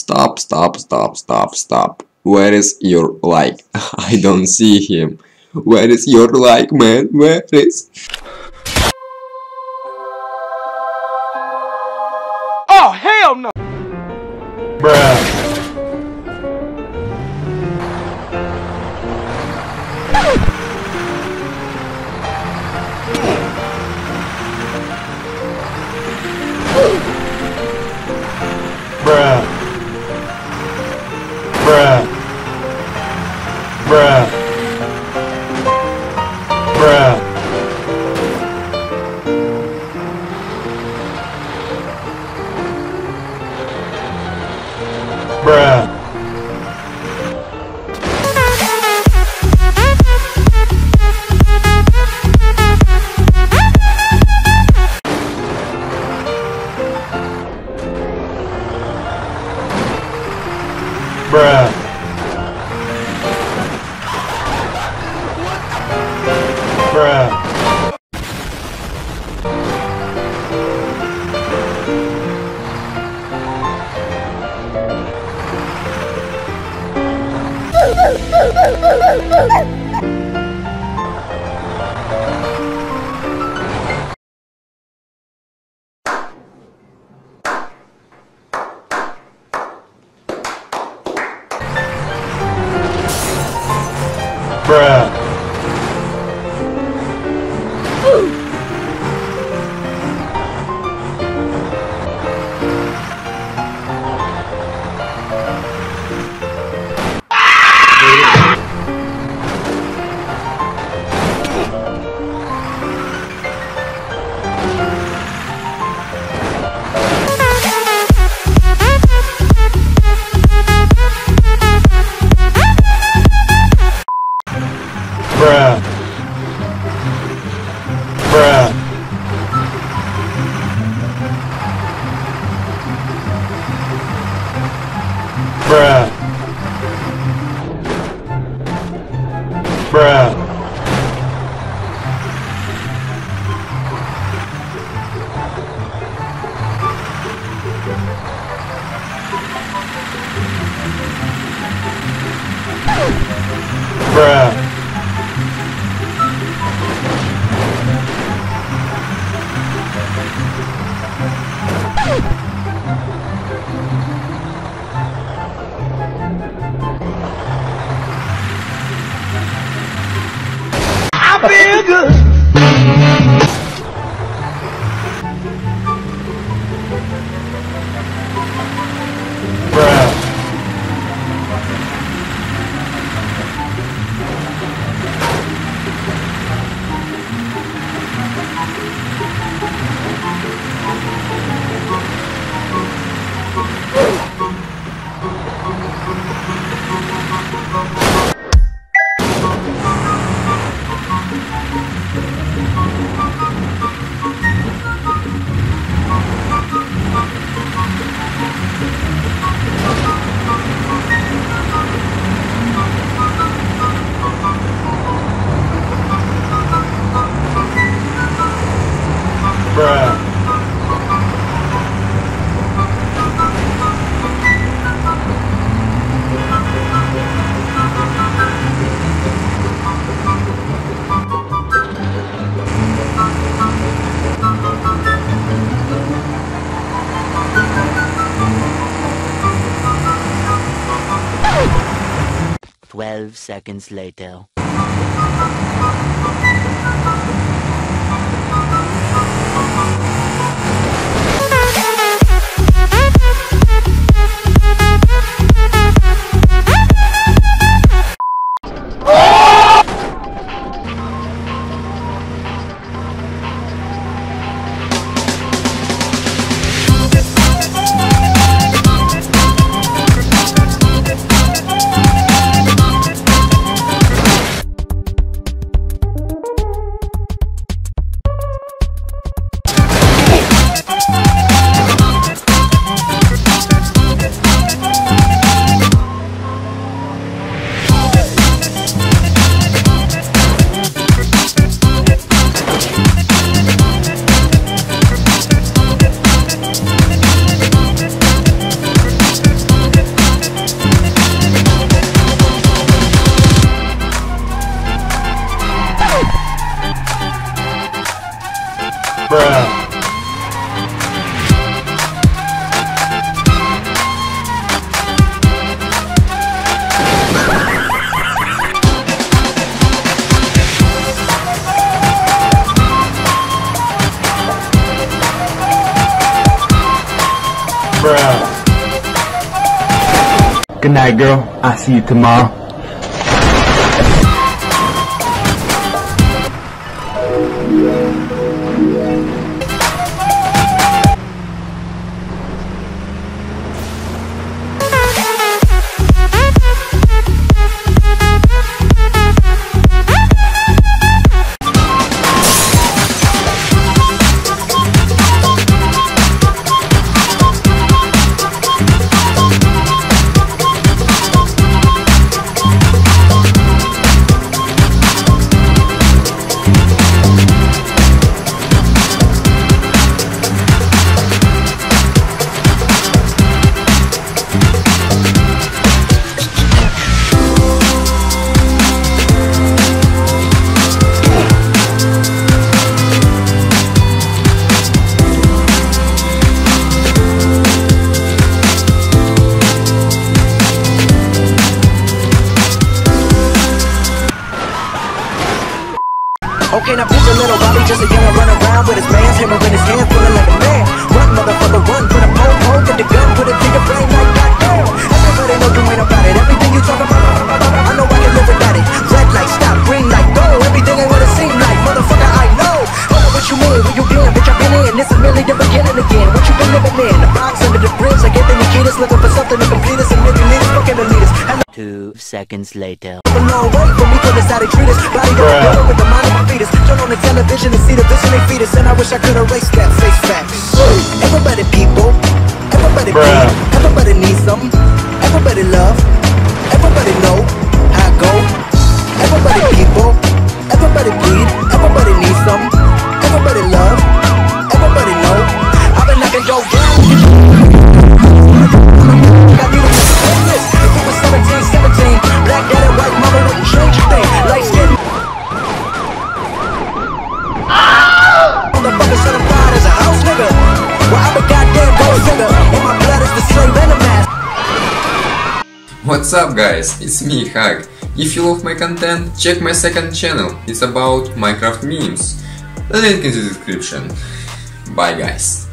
Stop, stop, stop, stop, stop. Where is your like? I don't see him. Where is your like, man? Where is... Oh, hell no! Bruh. Bruh. Bruh. Bruh. Bruh. Bruh. Bruh. Bruh. Bruh. Bruh. Bruh. Bruh. Bruh. Bruh. Seconds later. Bruh. Bruh. Good night, girl. I'll see you tomorrow. Okay, now pick a little Bobby, just a young run around with his man's hammer in his hand, feeling like a man. Run, motherfucker, run, put a pole, get the gun, put it to your brain like goddamn. Everybody know you ain't about it, everything you talk about, I know I can live without it. Red light, stop, green light, go, everything ain't what it seem like, motherfucker, I know. I know what you mean, where you been, bitch, I've been in, this is really the beginning again. What you been living in, the box under the bridge, like Anthony Kiedis, looking for something to complete us, and maybe leaders, fucking elitist. 2 seconds later. No way for me to decide to treat us, body go with the mind. Turn on the television and see the vision they feed us, and I wish I could erase that face facts. Everybody people, everybody need, everybody needs something, everybody love, everybody know how I go. Everybody people, everybody bleed, everybody needs something, everybody love, everybody know. I've been knocking your down. 17, black dad and white mama wouldn't change a thing. Light skin. Certified as a house nigga. Well, I'm a goddamn ghost nigga, and my blood is the slave and a mask. What's up, guys? It's me, HAG. If you love my content, check my second channel. It's about Minecraft memes. The link is in the description. Bye, guys.